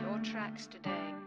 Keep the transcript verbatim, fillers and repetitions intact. your tracks today.